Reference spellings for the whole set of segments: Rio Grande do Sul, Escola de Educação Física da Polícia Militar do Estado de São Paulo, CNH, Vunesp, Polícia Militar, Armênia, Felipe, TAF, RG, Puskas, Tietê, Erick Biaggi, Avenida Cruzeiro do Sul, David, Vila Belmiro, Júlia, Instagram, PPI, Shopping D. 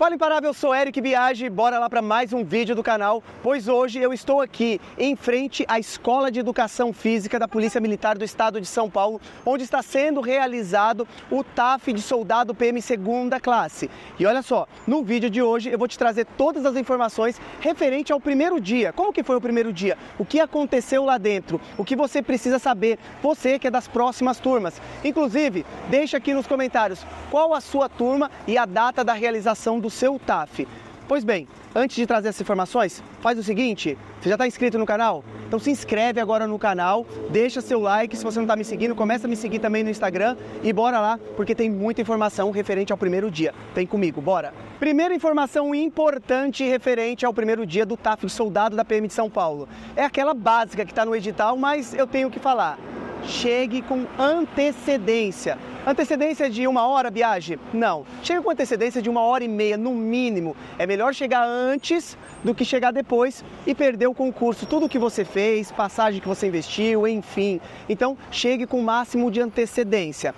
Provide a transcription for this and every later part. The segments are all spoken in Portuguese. Fala Imparável, eu sou Erick Biaggi, bora lá para mais um vídeo do canal, pois hoje eu estou aqui em frente à Escola de Educação Física da Polícia Militar do Estado de São Paulo, onde está sendo realizado o TAF de soldado PM 2ª classe. E olha só, no vídeo de hoje eu vou te trazer todas as informações referente ao primeiro dia. Como que foi o primeiro dia? O que aconteceu lá dentro? O que você precisa saber? Você que é das próximas turmas. Inclusive, deixa aqui nos comentários qual a sua turma e a data da realização do seu TAF. Pois bem, antes de trazer essas informações, faz o seguinte, você já está inscrito no canal? Então se inscreve agora no canal, deixa seu like, se você não está me seguindo, começa a me seguir também no Instagram e bora lá, porque tem muita informação referente ao primeiro dia. Vem comigo, bora! Primeira informação importante referente ao primeiro dia do TAF de soldado da PM de São Paulo. É aquela básica que está no edital, mas eu tenho que falar. Chegue com antecedência. Antecedência de 1 hora, Biaggi? Não. Chega com antecedência de 1h30, no mínimo. É melhor chegar antes do que chegar depois e perder o concurso. Tudo o que você fez, passagem que você investiu, enfim. Então, chegue com o máximo de antecedência.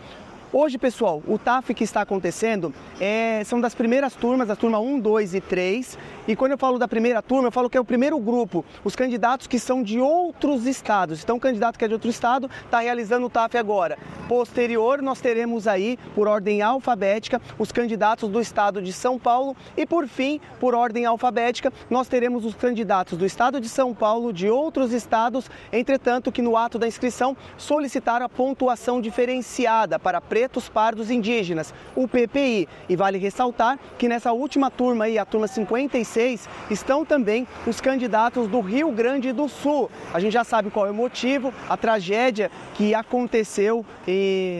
Hoje, pessoal, o TAF que está acontecendo são das primeiras turmas, da turma 1, 2 e 3. E quando eu falo da primeira turma, eu falo que é o primeiro grupo, os candidatos que são de outros estados. Então, o candidato que é de outro estado está realizando o TAF agora. Posterior, nós teremos aí, por ordem alfabética, os candidatos do estado de São Paulo. E, por fim, por ordem alfabética, nós teremos os candidatos do estado de São Paulo, de outros estados, entretanto que no ato da inscrição solicitaram a pontuação diferenciada para pretos, pardos, indígenas, o PPI. E vale ressaltar que nessa última turma aí, a turma 56, estão também os candidatos do Rio Grande do Sul. A gente já sabe qual é o motivo, a tragédia que aconteceu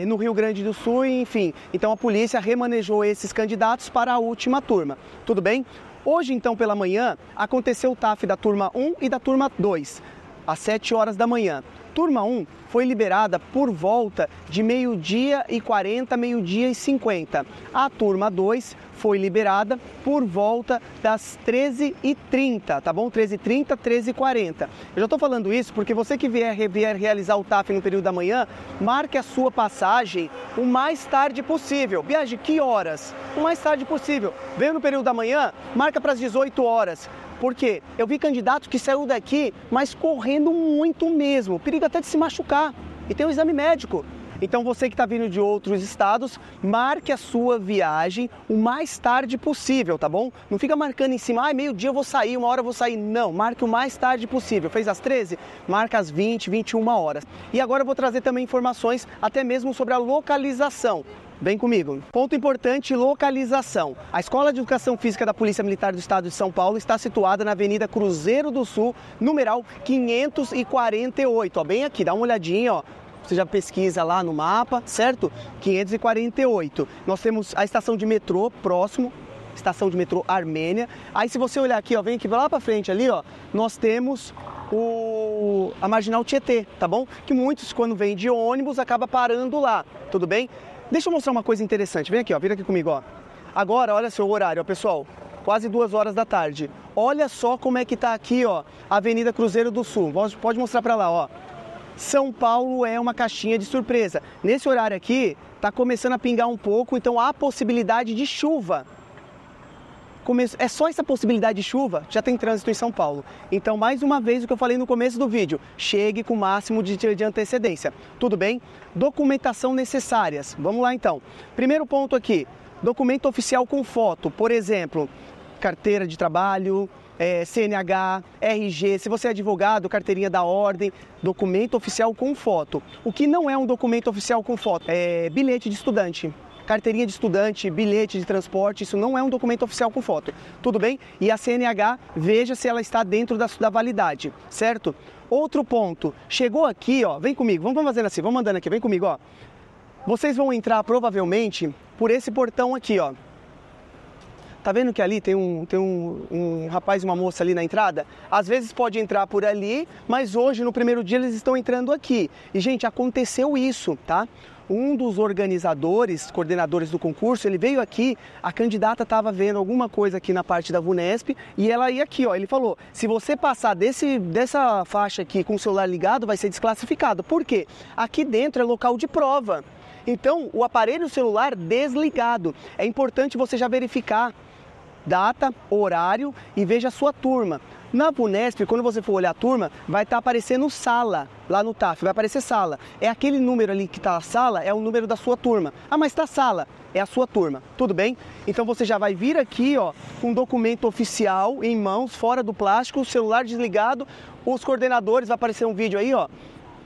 no Rio Grande do Sul, enfim. Então a polícia remanejou esses candidatos para a última turma. Tudo bem? Hoje, então, pela manhã, aconteceu o TAF da turma 1 e da turma 2, às 7 horas da manhã. Turma 1 foi liberada por volta de 12h40, 12h50. A turma 2 foi liberada por volta das 13h30, tá bom? 13h30, 13h40. Eu já estou falando isso porque você que vier realizar o TAF no período da manhã, marque a sua passagem o mais tarde possível. Biaggi, que horas? O mais tarde possível. Veio no período da manhã, marca para as 18 horas. Porque eu vi candidato que saiu daqui, mas correndo muito mesmo, perigo até de se machucar, e tem um exame médico. Então você que está vindo de outros estados, marque a sua viagem o mais tarde possível, tá bom? Não fica marcando em cima, ah, meio-dia eu vou sair, 1 hora eu vou sair. Não, marque o mais tarde possível. Fez às 13? Marca às 20, 21 horas. E agora eu vou trazer também informações até mesmo sobre a localização. Vem comigo. Ponto importante, localização. A Escola de Educação Física da Polícia Militar do Estado de São Paulo está situada na Avenida Cruzeiro do Sul, numeral 548. Ó, bem aqui, dá uma olhadinha, ó. Você já pesquisa lá no mapa, certo? 548. Nós temos a estação de metrô próximo, estação de metrô Armênia. Aí se você olhar aqui, ó, vem aqui lá pra frente ali, ó, nós temos a marginal Tietê, tá bom? Que muitos, quando vêm de ônibus, acaba parando lá, tudo bem? Deixa eu mostrar uma coisa interessante, vem aqui, ó, vira aqui comigo, ó. Agora, olha só o horário, ó, pessoal, quase 14h. Olha só como é que tá aqui, ó, a Avenida Cruzeiro do Sul. Pode mostrar pra lá, ó. São Paulo é uma caixinha de surpresa. Nesse horário aqui, tá começando a pingar um pouco, então há possibilidade de chuva. É só essa possibilidade de chuva, já tem trânsito em São Paulo. Então, mais uma vez, o que eu falei no começo do vídeo, chegue com o máximo de antecedência. Tudo bem? Documentação necessárias. Vamos lá, então. Primeiro ponto aqui, documento oficial com foto. Por exemplo, carteira de trabalho, CNH, RG, se você é advogado, carteirinha da ordem, documento oficial com foto. O que não é um documento oficial com foto? É bilhete de estudante. Carteirinha de estudante, bilhete de transporte, isso não é um documento oficial com foto, tudo bem? E a CNH, veja se ela está dentro da validade, certo? Outro ponto, chegou aqui, ó, vem comigo, vamos fazendo assim, vamos andando aqui, vem comigo, ó. Vocês vão entrar provavelmente por esse portão aqui, ó. Tá vendo que ali tem um rapaz e uma moça ali na entrada? Às vezes pode entrar por ali, mas hoje, no primeiro dia, eles estão entrando aqui. E, gente, aconteceu isso, tá? Um dos organizadores, coordenadores do concurso, ele veio aqui, a candidata estava vendo alguma coisa aqui na parte da Vunesp e ela ia aqui, ó, ele falou, se você passar dessa faixa aqui com o celular ligado, vai ser desclassificado. Por quê? Aqui dentro é local de prova. Então, o aparelho celular desligado. É importante você já verificar data, horário e veja a sua turma. Na Vunesp, quando você for olhar a turma, vai estar aparecendo sala, lá no TAF, vai aparecer sala. É aquele número ali que está a sala, é o número da sua turma. Ah, mas está sala, é a sua turma, tudo bem? Então você já vai vir aqui, ó, com um documento oficial em mãos, fora do plástico, o celular desligado, os coordenadores, vai aparecer um vídeo aí, ó,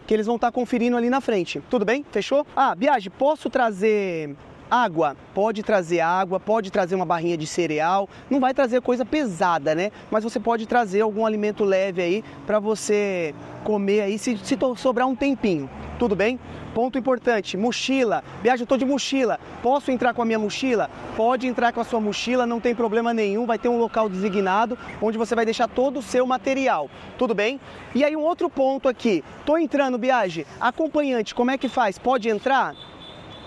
que eles vão estar conferindo ali na frente, tudo bem? Fechou? Ah, Biaggi, posso trazer água? Pode trazer água, pode trazer uma barrinha de cereal, não vai trazer coisa pesada, né? Mas você pode trazer algum alimento leve aí para você comer aí, se sobrar um tempinho, tudo bem? Ponto importante, mochila. Biaggi, eu tô de mochila, posso entrar com a minha mochila? Pode entrar com a sua mochila, não tem problema nenhum, vai ter um local designado onde você vai deixar todo o seu material, tudo bem? E aí um outro ponto aqui, tô entrando, Biaggi, acompanhante, como é que faz? Pode entrar?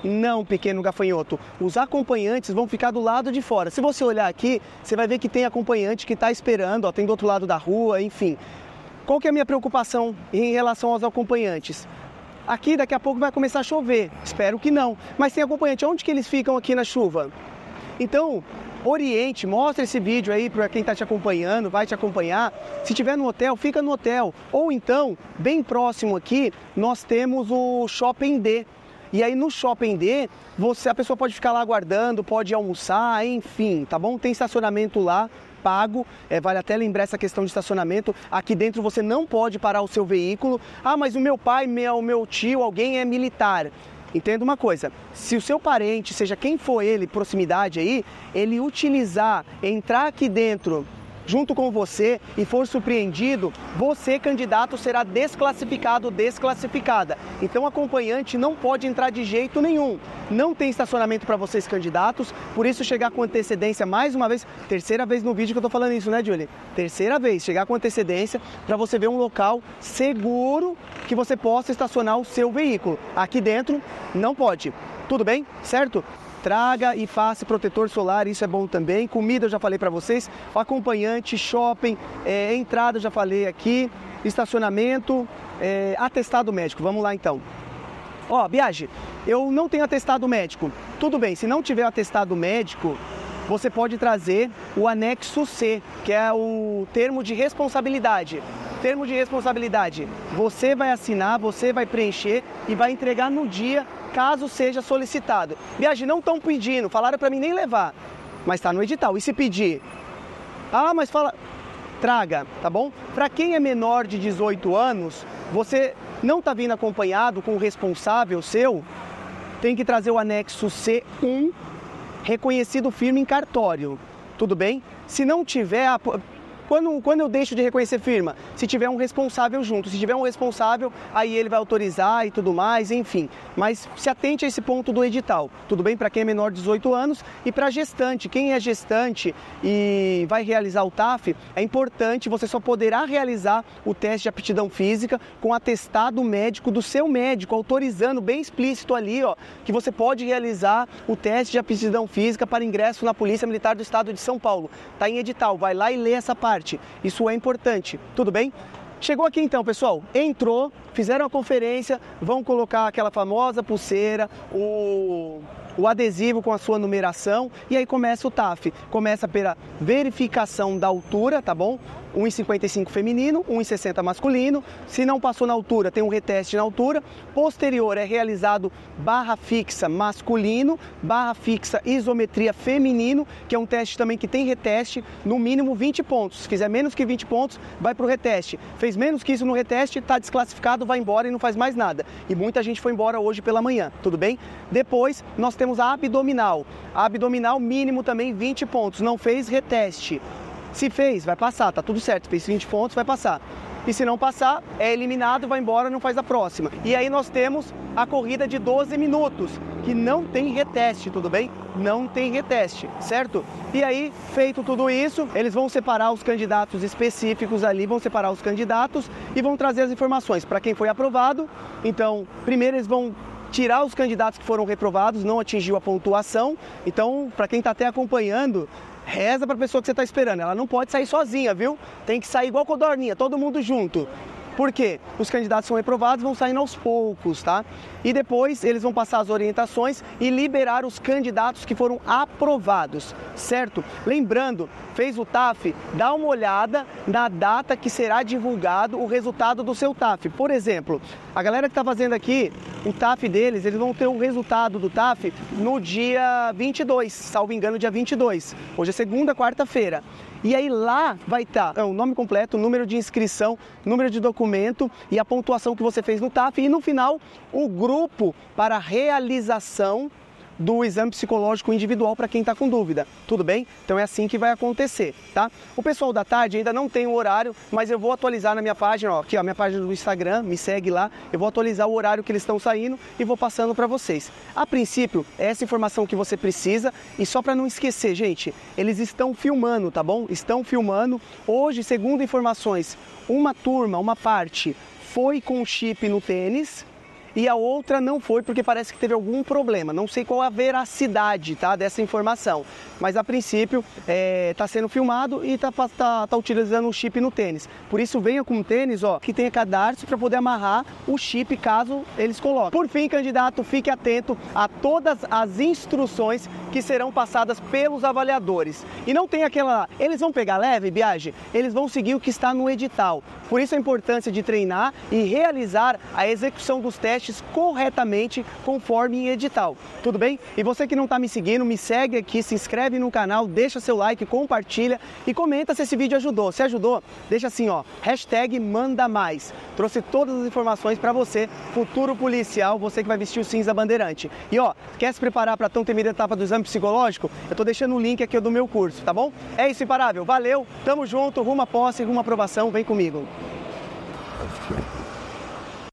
Não, pequeno gafanhoto. Os acompanhantes vão ficar do lado de fora. Se você olhar aqui, você vai ver que tem acompanhante que está esperando, ó, tem do outro lado da rua, enfim. Qual que é a minha preocupação em relação aos acompanhantes? Aqui daqui a pouco vai começar a chover, espero que não. Mas tem acompanhante, onde que eles ficam aqui na chuva? Então, oriente, mostra esse vídeo aí para quem está te acompanhando, vai te acompanhar. Se tiver no hotel, fica no hotel. Ou então, bem próximo aqui, nós temos o Shopping D. E aí no Shopping D, a pessoa pode ficar lá aguardando, pode almoçar, enfim, tá bom? Tem estacionamento lá, pago, vale até lembrar essa questão de estacionamento. Aqui dentro você não pode parar o seu veículo. Ah, mas o meu pai, o meu tio, alguém é militar. Entenda uma coisa, se o seu parente, seja quem for ele, proximidade aí, ele utilizar, entrar aqui dentro junto com você e for surpreendido, você, candidato, será desclassificado, desclassificada. Então, acompanhante não pode entrar de jeito nenhum. Não tem estacionamento para vocês, candidatos, por isso chegar com antecedência, mais uma vez, terceira vez no vídeo que eu tô falando isso, né, Júlia? Terceira vez, chegar com antecedência para você ver um local seguro que você possa estacionar o seu veículo. Aqui dentro, não pode. Tudo bem? Certo? Traga e faça protetor solar, isso é bom também. Comida eu já falei para vocês, acompanhante, shopping, entrada eu já falei aqui, estacionamento, atestado médico. Vamos lá então. Ó, Biaggi, eu não tenho atestado médico. Tudo bem, se não tiver atestado médico, você pode trazer o anexo C, que é o termo de responsabilidade. Termo de responsabilidade, você vai assinar, você vai preencher e vai entregar no dia, caso seja solicitado. Biaggi, não estão pedindo, falaram para mim nem levar, mas está no edital. E se pedir? Ah, mas fala, traga, tá bom? Para quem é menor de 18 anos, você não está vindo acompanhado com o responsável seu, tem que trazer o anexo C1, reconhecido firme em cartório, tudo bem? Se não tiver... Quando eu deixo de reconhecer firma? Se tiver um responsável junto. Se tiver um responsável, aí ele vai autorizar e tudo mais, enfim. Mas se atente a esse ponto do edital, tudo bem? Para quem é menor de 18 anos e para gestante. Quem é gestante e vai realizar o TAF, é importante, você só poderá realizar o teste de aptidão física com atestado médico do seu médico, autorizando bem explícito ali, ó, que você pode realizar o teste de aptidão física para ingresso na Polícia Militar do Estado de São Paulo. Está em edital, vai lá e lê essa parte. Isso é importante, tudo bem? Chegou aqui então, pessoal, entrou, fizeram a conferência, vão colocar aquela famosa pulseira, o adesivo com a sua numeração e aí começa o TAF. Começa pela verificação da altura, tá bom? 1,55 feminino, 1,60 masculino. Se não passou na altura, tem um reteste na altura. Posterior é realizado barra fixa masculino, barra fixa isometria feminino, que é um teste também que tem reteste, no mínimo 20 pontos. Se fizer menos que 20 pontos, vai para o reteste. Fez menos que isso no reteste, está desclassificado, vai embora e não faz mais nada. E muita gente foi embora hoje pela manhã, tudo bem? Depois, nós temos a abdominal. A abdominal mínimo também 20 pontos, não fez reteste. Se fez, vai passar, tá tudo certo, fez 20 pontos, vai passar. E se não passar, é eliminado, vai embora, não faz a próxima. E aí nós temos a corrida de 12 minutos, que não tem reteste, tudo bem? Não tem reteste, certo? E aí, feito tudo isso, eles vão separar os candidatos específicos ali, vão separar os candidatos e vão trazer as informações para quem foi aprovado. Então, primeiro eles vão tirar os candidatos que foram reprovados, não atingiu a pontuação. Então, para quem está até acompanhando, reza para a pessoa que você está esperando, ela não pode sair sozinha, viu? Tem que sair igual codorninha, todo mundo junto. Porque os candidatos são reprovados, vão saindo aos poucos, tá? E depois eles vão passar as orientações e liberar os candidatos que foram aprovados, certo? Lembrando, fez o TAF, dá uma olhada na data que será divulgado o resultado do seu TAF. Por exemplo, a galera que está fazendo aqui o TAF deles, eles vão ter o resultado do TAF no dia 22, salvo engano, dia 22. Hoje é segunda, quarta-feira. E aí lá vai estar o nome completo, o número de inscrição, número de documento e a pontuação que você fez no TAF. E no final, o grupo para realização do exame psicológico individual para quem está com dúvida, tudo bem? Então é assim que vai acontecer, tá? O pessoal da tarde ainda não tem o horário, mas eu vou atualizar na minha página, ó, aqui ó, minha página do Instagram, me segue lá, eu vou atualizar o horário que eles estão saindo e vou passando para vocês. A princípio, é essa informação que você precisa e só para não esquecer, gente, eles estão filmando, tá bom? Estão filmando. Hoje, segundo informações, uma turma, uma parte, foi com chip no tênis, e a outra não foi porque parece que teve algum problema. Não sei qual a veracidade, tá, dessa informação, mas a princípio está sendo filmado e está utilizando o chip no tênis. Por isso venha com o tênis, ó, que tenha cadarço para poder amarrar o chip caso eles coloquem. Por fim, candidato, fique atento a todas as instruções que serão passadas pelos avaliadores. E não tem aquela, eles vão pegar leve, Biaggi? Eles vão seguir o que está no edital. Por isso a importância de treinar e realizar a execução dos testes corretamente conforme em edital, tudo bem? E você que não está me seguindo, me segue aqui, se inscreve no canal, deixa seu like, compartilha e comenta se esse vídeo ajudou. Se ajudou, deixa assim ó, hashtag manda mais. Trouxe todas as informações para você, futuro policial, você que vai vestir o cinza bandeirante. E ó, quer se preparar para a tão temida etapa do exame psicológico? Eu tô deixando o link aqui do meu curso, tá bom? É isso, imparável, valeu, tamo junto, rumo à posse, rumo à aprovação, vem comigo.